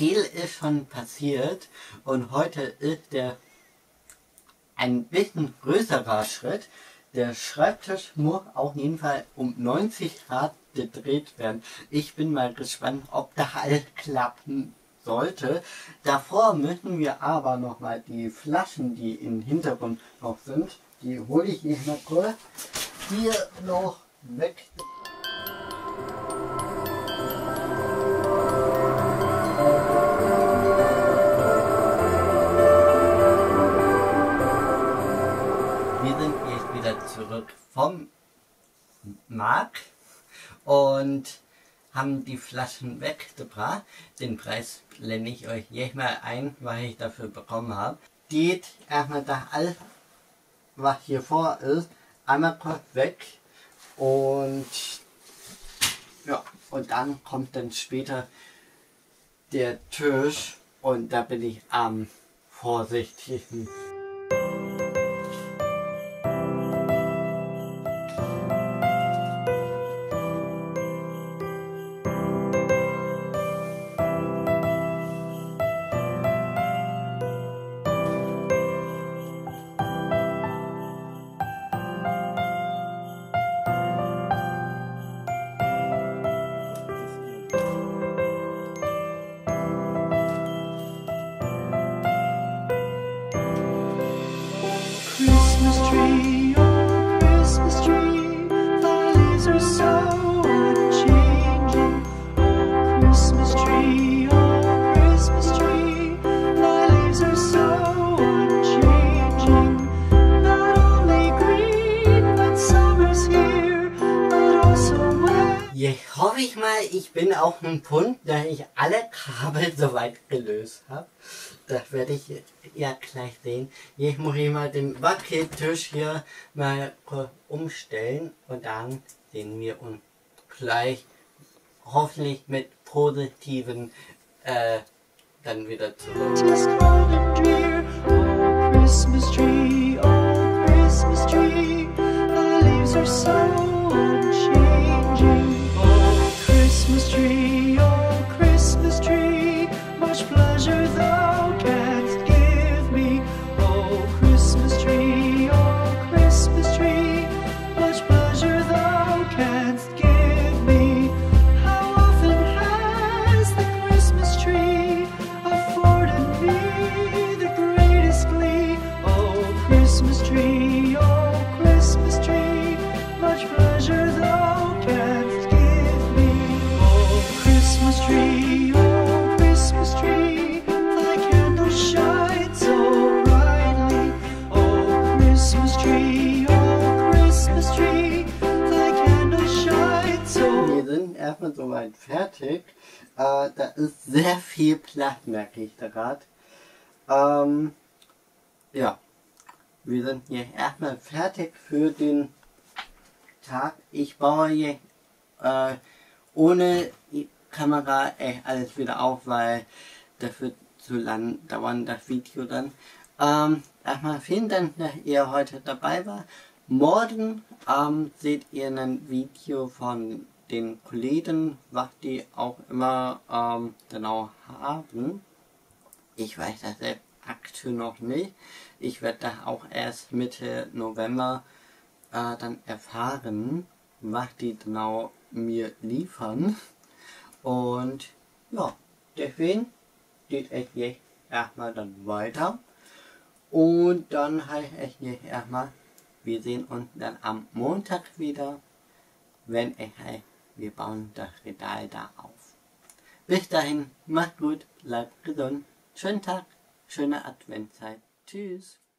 viel ist schon passiert und heute ist der ein bisschen größerer Schritt. Der Schreibtisch muss auf jeden Fall um 90 Grad gedreht werden. Ich bin mal gespannt, ob das alles klappen sollte. Davor müssen wir aber nochmal die Flaschen, die im Hintergrund noch sind, die hole ich jetzt mal kurz hier noch weg. Wir sind jetzt wieder zurück vom Markt und haben die Flaschen weggebracht. Den Preis blende ich euch jetzt mal ein, was ich dafür bekommen habe. Geht erstmal das alles, was hier vor ist, einmal kurz weg und ja, und dann kommt dann später der Tisch und da bin ich am vorsichtigsten. Jetzt hoffe ich mal, ich bin auf dem Punkt, dass ich alle Kabel soweit gelöst habe. Das werde ich ja gleich sehen. Jetzt muss ich mal den Wackeltisch hier mal umstellen und dann sehen wir uns gleich hoffentlich mit positiven dann wieder zurück. Erstmal soweit fertig. Da ist sehr viel Platz, merke ich da gerade. Ja, wir sind jetzt erstmal fertig für den Tag. Ich baue jetzt ohne Kamera alles wieder auf, weil das wird zu lang dauern, das Video dann. Erstmal vielen Dank, dass ihr heute dabei wart. Morgen seht ihr ein Video von den Kollegen, was die auch immer genau haben. Ich weiß das selbst aktuell noch nicht. Ich werde da auch erst Mitte November dann erfahren, was die genau mir liefern. Und ja, deswegen geht es jetzt erstmal dann weiter. Und dann heißt es jetzt erstmal, wir sehen uns dann am Montag wieder, wenn es heißt, wir bauen das Regal da auf. Bis dahin, macht gut, bleibt gesund. Schönen Tag, schöne Adventszeit. Tschüss.